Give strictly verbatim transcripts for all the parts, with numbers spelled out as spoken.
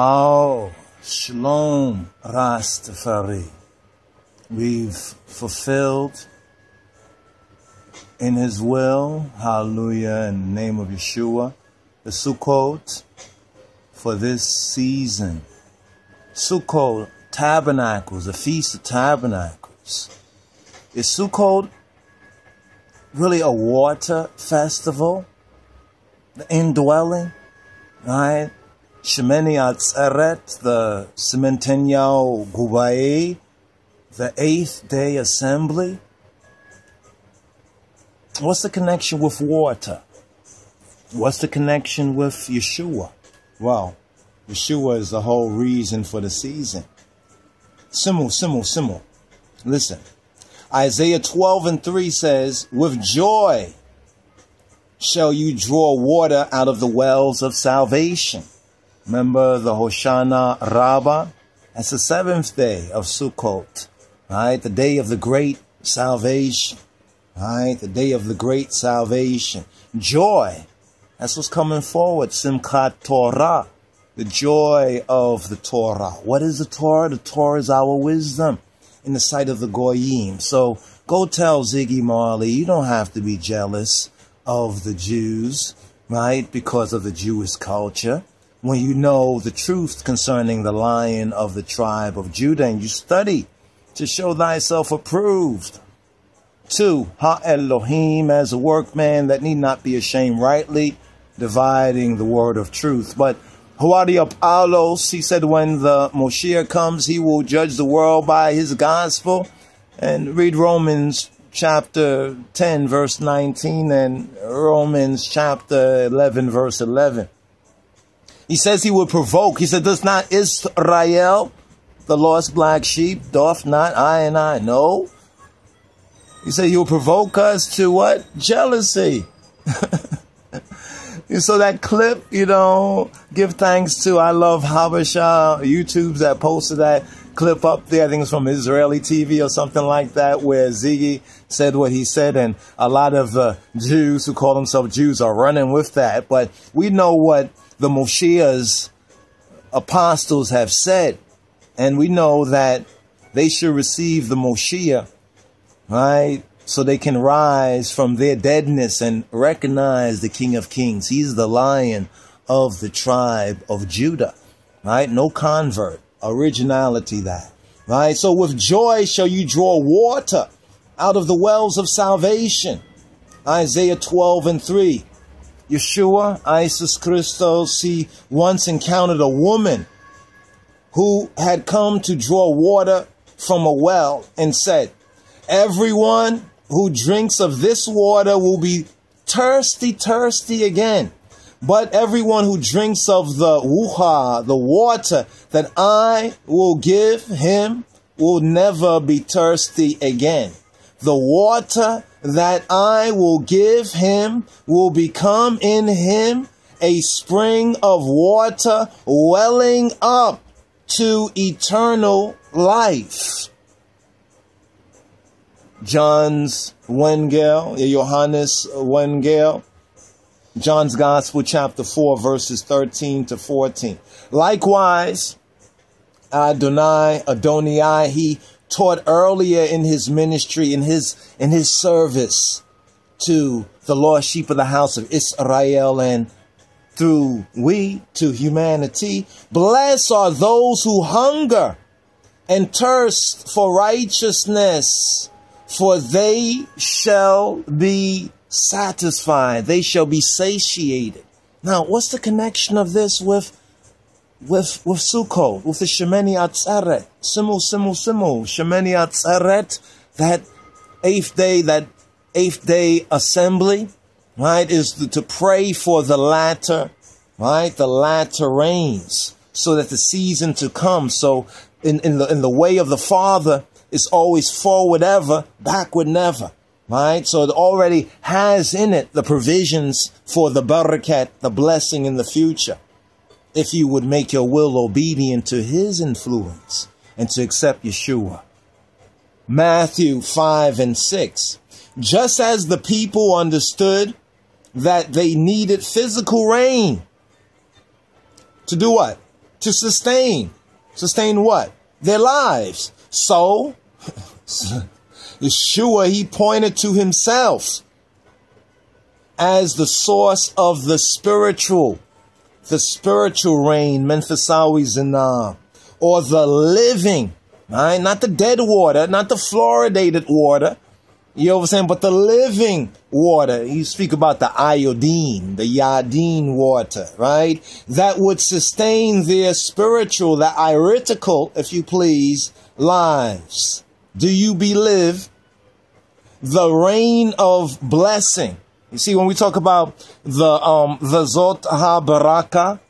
Oh, Shalom Rastafari. We've fulfilled in His will, hallelujah, in the name of Yeshua, the Sukkot for this season. Sukkot, Tabernacles, the Feast of Tabernacles. Is Sukkot really a water festival? The indwelling, right? Shemini Atzeret, the Sementenyo Gubaye, the eighth day assembly. What's the connection with water? What's the connection with Yeshua? Well, Yeshua is the whole reason for the season. Simul, simul, simul. Listen, Isaiah twelve and three says, with joy shall you draw water out of the wells of salvation. Remember the Hoshana Rabbah? That's the seventh day of Sukkot, right? The day of the great salvation, right? The day of the great salvation. Joy, that's what's coming forward. Simchat Torah, the joy of the Torah. What is the Torah? The Torah is our wisdom in the sight of the Goyim. So go tell Ziggy Marley, you don't have to be jealous of the Jews, right? Because of the Jewish culture. When you know the truth concerning the lion of the tribe of Judah, and you study to show thyself approved to Ha-Elohim as a workman that need not be ashamed, rightly dividing the word of truth. But Huadi of Alos, he said, when the Moshiach comes, he will judge the world by his gospel. And read Romans chapter ten, verse nineteen, and Romans chapter eleven, verse eleven. He says he would provoke. He said, does not Israel, the lost black sheep, doth not I and I know? He said he will provoke us to what? Jealousy. You saw that clip, you know, give thanks to I Love Habasha, YouTubes that posted that clip up there. I think it's from Israeli T V or something like that, where Ziggy said what he said, and a lot of uh, Jews who call themselves Jews are running with that. But we know what the Moshiach's apostles have said, and we know that they should receive the Moshiach, right? So they can rise from their deadness and recognize the King of Kings. He's the Lion of the tribe of Judah, right? No convert, originality that, right? So with joy shall you draw water out of the wells of salvation. Isaiah twelve and three. Yeshua, Isis Christos, he once encountered a woman who had come to draw water from a well and said, everyone who drinks of this water will be thirsty, thirsty again. But everyone who drinks of the wuha, the water that I will give him, will never be thirsty again. The water that I will give him will become in him a spring of water welling up to eternal life. John's Wengel, Johannes Wengel, John's Gospel, chapter four, verses thirteen to fourteen. Likewise, Adonai, Adonai, he taught earlier in his ministry, in his in his service to the lost sheep of the house of Israel, and through we to humanity. Blessed are those who hunger and thirst for righteousness, for they shall be satisfied. They shall be satiated. Now, what's the connection of this with With with Sukkot, with the Shemini Atzeret, simul, simul, simul, Shemini Atzeret, that eighth day, that eighth day assembly, right, is to, to pray for the latter, right, the latter rains, so that the season to come. So in, in the in the way of the Father is always forward ever, backward never, right? So it already has in it the provisions for the barakat, the blessing in the future, if you would make your will obedient to his influence and to accept Yeshua. Matthew five and six. Just as the people understood that they needed physical rain to do what? to sustain. Sustain what? Their lives. So, Yeshua, he pointed to himself as the source of the spiritual, the spiritual rain, Menthasawi Zanah, or the living, right? Not the dead water, not the fluoridated water, you know what I'm saying, but the living water. You speak about the iodine, the yadine water, right? That would sustain their spiritual, the iritical, if you please, lives. Do you believe the rain of blessing? You see, when we talk about the um the Zot HaBaraka,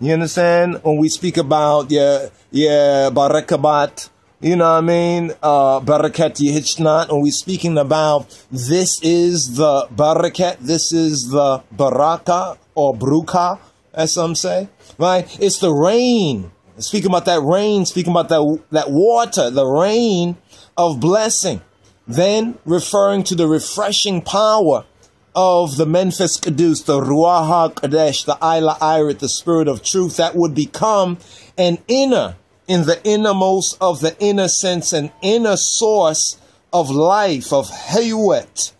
you understand? When we speak about yeah yeah barakabat, you know what I mean? Uh barakat yehichnat, when we're speaking about this is the barakat, this is the baraka or bruka, as some say, right? It's the rain. Speaking about that rain, speaking about that that water, the rain of blessing, then referring to the refreshing power of the Memphis Kedus, the Ruach HaKodesh, the Ayla Irit, the Spirit of Truth, that would become an inner, in the innermost of the inner sense, an inner source of life, of Hayuet,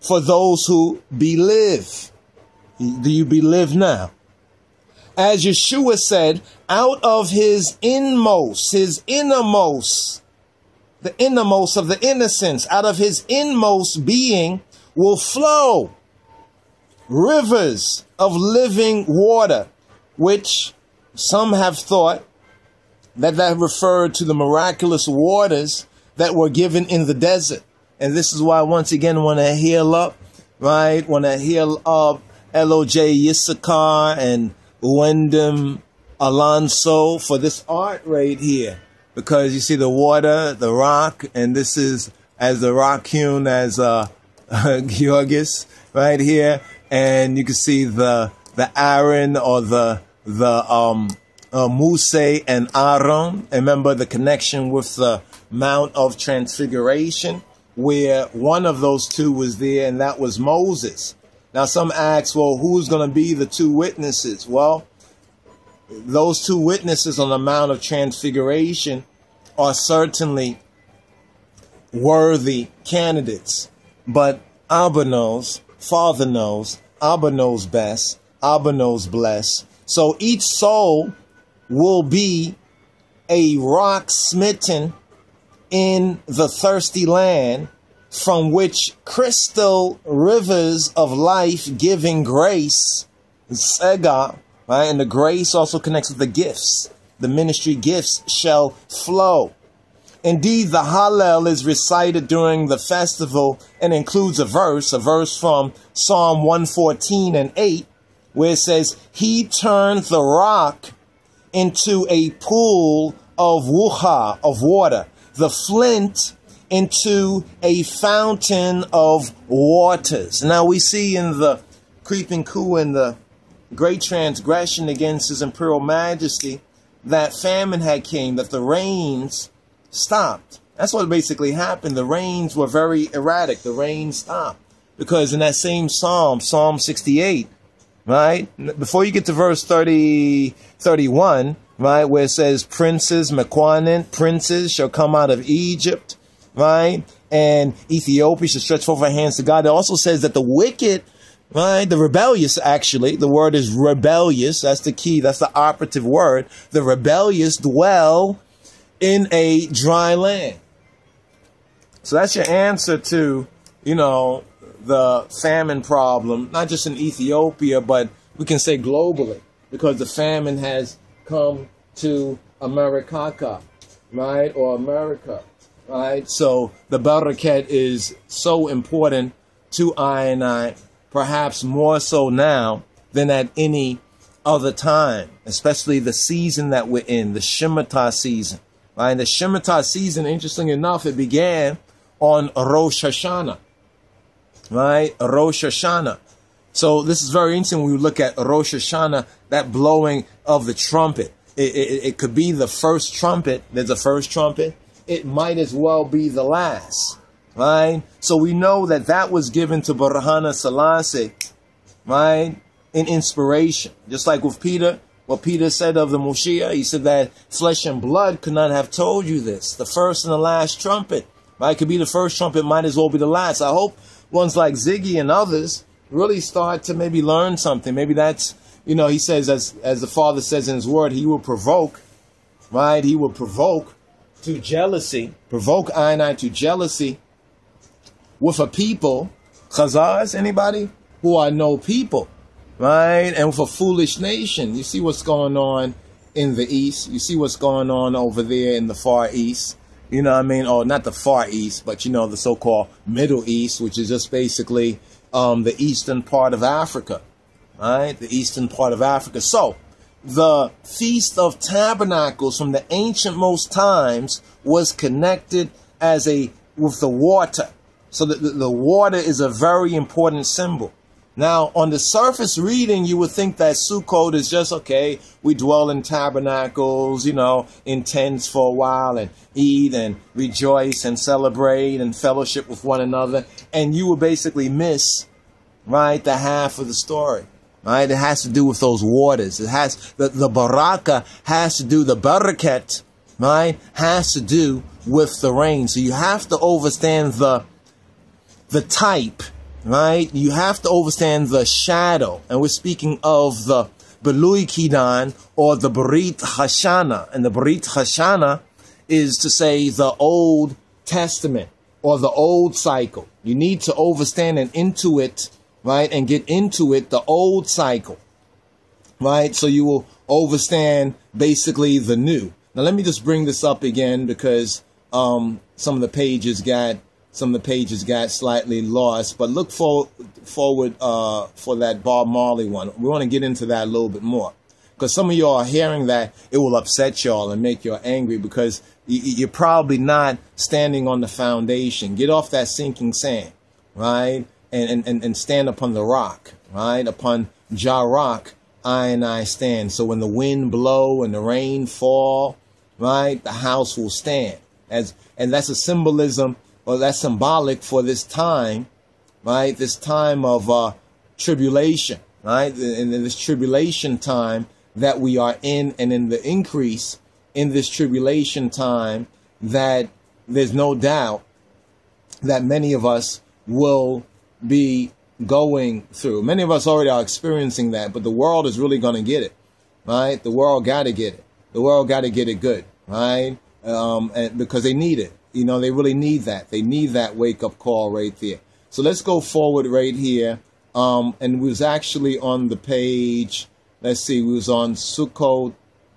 for those who believe. Do you believe now? As Yeshua said, out of his inmost, his innermost, the innermost of the innocence, out of his inmost being will flow rivers of living water, which some have thought that that referred to the miraculous waters that were given in the desert. And this is why, once again, when I heal up, right, when I heal up L O J Yissakar and Wendem Alonso for this art right here, because you see the water, the rock, and this is as the rock hewn as uh, uh, Georgis right here, and you can see the the Aaron or the the um, uh, Mose and Aaron. Remember the connection with the Mount of Transfiguration, where one of those two was there, and that was Moses. Now some ask, well, who's going to be the two witnesses? Well, those two witnesses on the Mount of Transfiguration are certainly worthy candidates. But Abba knows, Father knows, Abba knows best, Abba knows bless. So each soul will be a rock smitten in the thirsty land, from which crystal rivers of life-giving grace, Sega, right? And the grace also connects with the gifts. The ministry gifts shall flow. Indeed, the Hallel is recited during the festival and includes a verse, a verse from Psalm one fourteen and eight, where it says, "He turned the rock into a pool of wuha, of water, the flint into a fountain of waters." Now we see in the creeping coup and the great transgression against his imperial majesty that famine had came, that the rains stopped. That's what basically happened. The rains were very erratic. The rains stopped. Because in that same psalm, Psalm sixty-eight, right? Before you get to verse thirty, thirty-one, right, where it says, "Princes, Mequanin, princes shall come out of Egypt," right? And Ethiopia should stretch forth her hands to God. It also says that the wicked, right? The rebellious, actually. The word is rebellious. That's the key. That's the operative word. The rebellious dwell in a dry land. So that's your answer to, you know, the famine problem, not just in Ethiopia, but we can say globally, because the famine has come to America, right? Or America. Right, so the barakat is so important to I and I, perhaps more so now than at any other time, especially the season that we're in, the Shemitah season. Right, and the Shemitah season, interestingly enough, it began on Rosh Hashanah. Right, Rosh Hashanah. So this is very interesting when we look at Rosh Hashanah, that blowing of the trumpet. It, it, it could be the first trumpet. There's a first trumpet. It might as well be the last, right? So we know that that was given to Haile Selassie, right? In inspiration. Just like with Peter, What Peter said of the Moshiach, he said that flesh and blood could not have told you this. The first and the last trumpet. Right? It could be the first trumpet, might as well be the last. I hope ones like Ziggy and others really start to maybe learn something. Maybe that's, you know, he says, as, as the Father says in his word, he will provoke, right? He will provoke to jealousy, provoke Adonai to jealousy with a people, Chazars, anybody? Who are no people, right? And with a foolish nation. You see what's going on in the East. You see what's going on over there in the Far East. You know what I mean? Or not the Far East, but, you know, the so-called Middle East, which is just basically um, the eastern part of Africa, right? The eastern part of Africa. So the Feast of Tabernacles from the ancient most times was connected as a with the water. So the, the water is a very important symbol. Now, on the surface reading, you would think that Sukkot is just, okay, we dwell in tabernacles, you know, in tents for a while and eat and rejoice and celebrate and fellowship with one another. And you will basically miss, right, the half of the story, right? It has to do with those waters. It has, the, the baraka has to do, the barakat, right, has to do with the rain. So you have to understand the, the type, right? You have to understand the shadow. And we're speaking of the Bilui Kidan or the Barit Hashanah. And the Barit Hashanah is to say the Old Testament or the old cycle. You need to understand and intuit, right? And get into it, the old cycle, right? So you will understand basically the new. Now, let me just bring this up again because um, some of the pages got Some of the pages got slightly lost, but look for, forward uh, for that Bob Marley one. We want to get into that a little bit more because some of y'all are hearing that it will upset y'all and make y'all angry because you're probably not standing on the foundation. Get off that sinking sand, right, and and, and stand upon the rock, right, upon Jah Rock, I and I stand. So when the wind blow and the rain fall, right, the house will stand. As and that's a symbolism. Well, that's symbolic for this time, right? This time of uh, tribulation, right? And this tribulation time that we are in, and in the increase in this tribulation time, that there's no doubt that many of us will be going through. Many of us already are experiencing that, but the world is really going to get it, right? The world got to get it. The world got to get it good, right? Um, and because they need it. You know, they really need that. They need that wake-up call right there. So let's go forward right here. Um, and we was actually on the page, let's see, we was on Sukkot,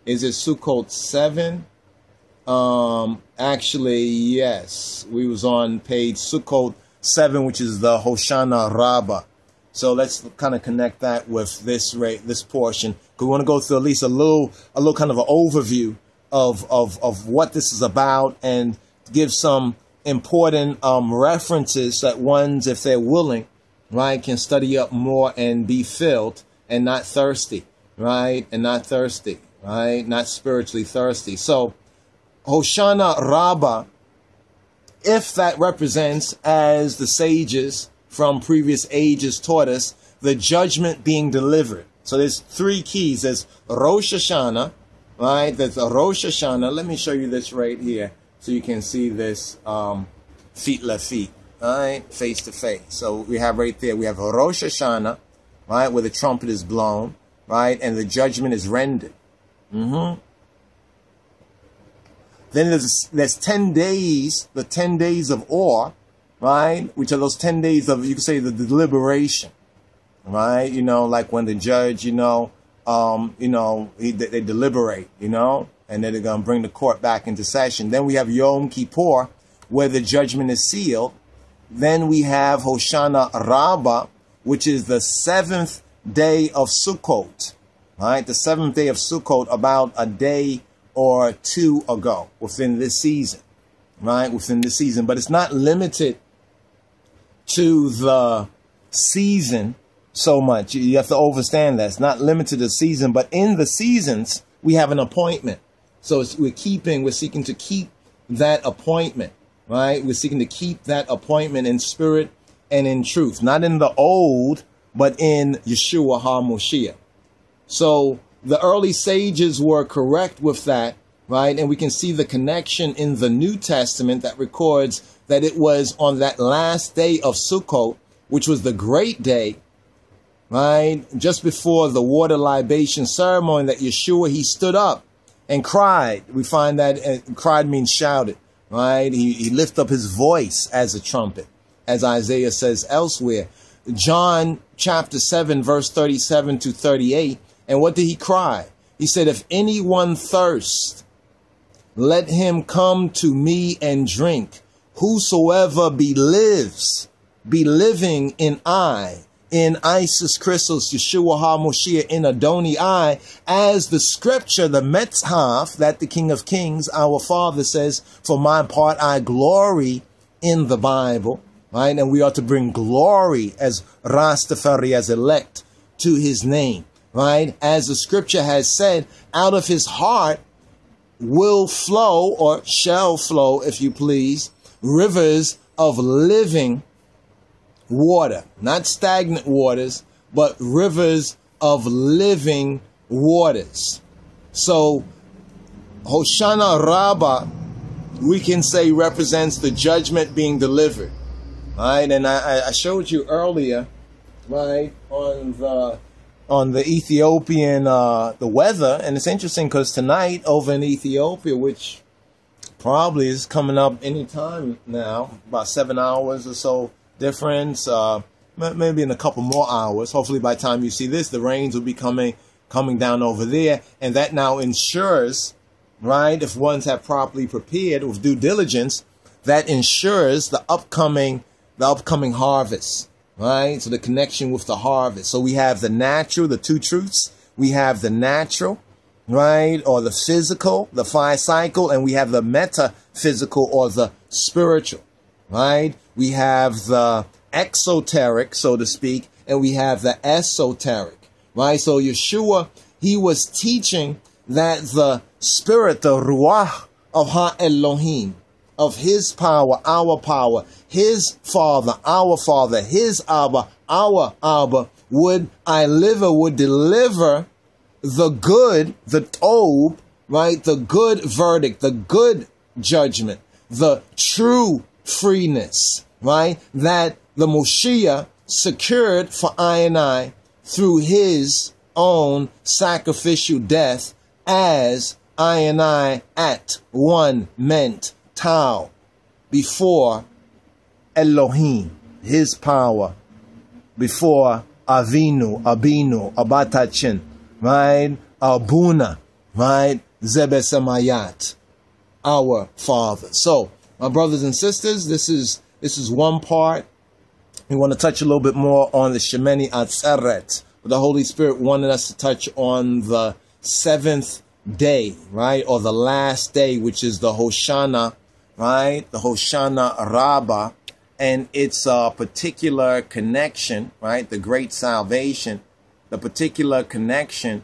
is it Sukkot seven? Um, actually, yes, we was on page Sukkot seven, which is the Hoshana Rabbah. So let's kind of connect that with this right, this portion. Because we want to go through at least a little, a little kind of an overview of, of, of what this is about and give some important um, references that ones, if they're willing, right, can study up more and be filled and not thirsty, right, and not thirsty, right, not spiritually thirsty. So Hoshana Rabbah, if that represents, as the sages from previous ages taught us, the judgment being delivered. So there's three keys. There's Rosh Hashanah, right, there's a Rosh Hashanah. Let me show you this right here. So you can see this um, feet la feet, all right, face to face. So we have right there, we have Rosh Hashanah, right, where the trumpet is blown, right, and the judgment is rendered. Mm-hmm. Then there's, there's ten days, the ten days of awe, right, which are those ten days of, you could say, the deliberation, right, you know, like when the judge, you know, um, you know, he, they, they deliberate, you know. And then they're going to bring the court back into session. Then we have Yom Kippur, where the judgment is sealed. Then we have Hoshana Rabbah, which is the seventh day of Sukkot. All right, the seventh day of Sukkot, about a day or two ago, within this season, right, within this season. But it's not limited to the season so much. You have to understand that. It's not limited to the season, but in the seasons, we have an appointment. So it's, we're keeping, we're seeking to keep that appointment, right? We're seeking to keep that appointment in spirit and in truth. Not in the old, but in Yeshua HaMoshiach. So the early sages were correct with that, right? And we can see the connection in the New Testament that records that it was on that last day of Sukkot, which was the great day, right? Just before the water libation ceremony that Yeshua, he stood up and cried. We find that uh, cried means shouted, right? He, he lifted up his voice as a trumpet, as Isaiah says elsewhere. John chapter seven, verse thirty-seven to thirty-eight. And what did he cry? He said, if anyone thirst, let him come to me and drink. Whosoever be lives, be living in I, in Isis Christos, Yeshua HaMoshiach, in Adonai, as the scripture, the Metzhaf, that the King of Kings, our Father says, for my part, I glory in the Bible, right? And we are to bring glory as Rastafari, as elect, to his name, right? As the scripture has said, out of his heart will flow, or shall flow, if you please, rivers of living water, not stagnant waters, but rivers of living waters. So Hoshana Rabbah, we can say, represents the judgment being delivered, right? And I, I showed you earlier, right, on the on the Ethiopian uh, the weather, and it's interesting because tonight over in Ethiopia, which probably is coming up any time now, about seven hours or so difference, uh, maybe in a couple more hours. Hopefully by the time you see this, the rains will be coming coming down over there, and that now ensures, right, if one's have properly prepared with due diligence, that ensures the upcoming the upcoming harvest, right? So the connection with the harvest. So we have the natural, the two truths. We have the natural, right, or the physical, the five cycle, and we have the metaphysical, or the spiritual, right? We have the exoteric, so to speak, and we have the esoteric, right? So Yeshua, he was teaching that the spirit, the ruach of Ha-Elohim, of his power, our power, his father, our father, his Abba, our Abba, would I liver, would deliver the good, the tob, right? The good verdict, the good judgment, the true freeness, right, that the Moshiach secured for I and I through his own sacrificial death, as I and I at one meant Tau before Elohim, his power, before Avinu, Abinu, Abatachin, right, Abuna, right, Zebesemayat, our Father. So, my brothers and sisters, this is this is one part. We want to touch a little bit more on the Shemini Atzeret. The Holy Spirit wanted us to touch on the seventh day, right, or the last day, which is the Hoshana, right, the Hoshana Rabbah, and its uh, particular connection, right, the great salvation, the particular connection,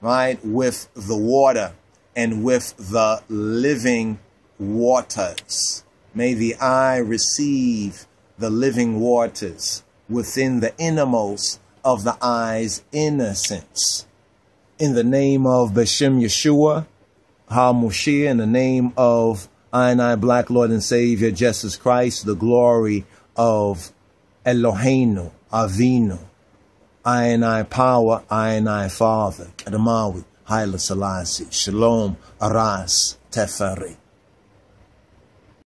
right, with the water and with the living waters. May the eye receive the living waters within the innermost of the eye's innocence. In the name of Beshem Yeshua HaMoshiach, in the name of I and I, Black Lord and Savior, Jesus Christ, the glory of Eloheinu, Avinu, I and I power, I and I Father, Adamawi, Haile Selassie, Shalom, Aras, Teferi.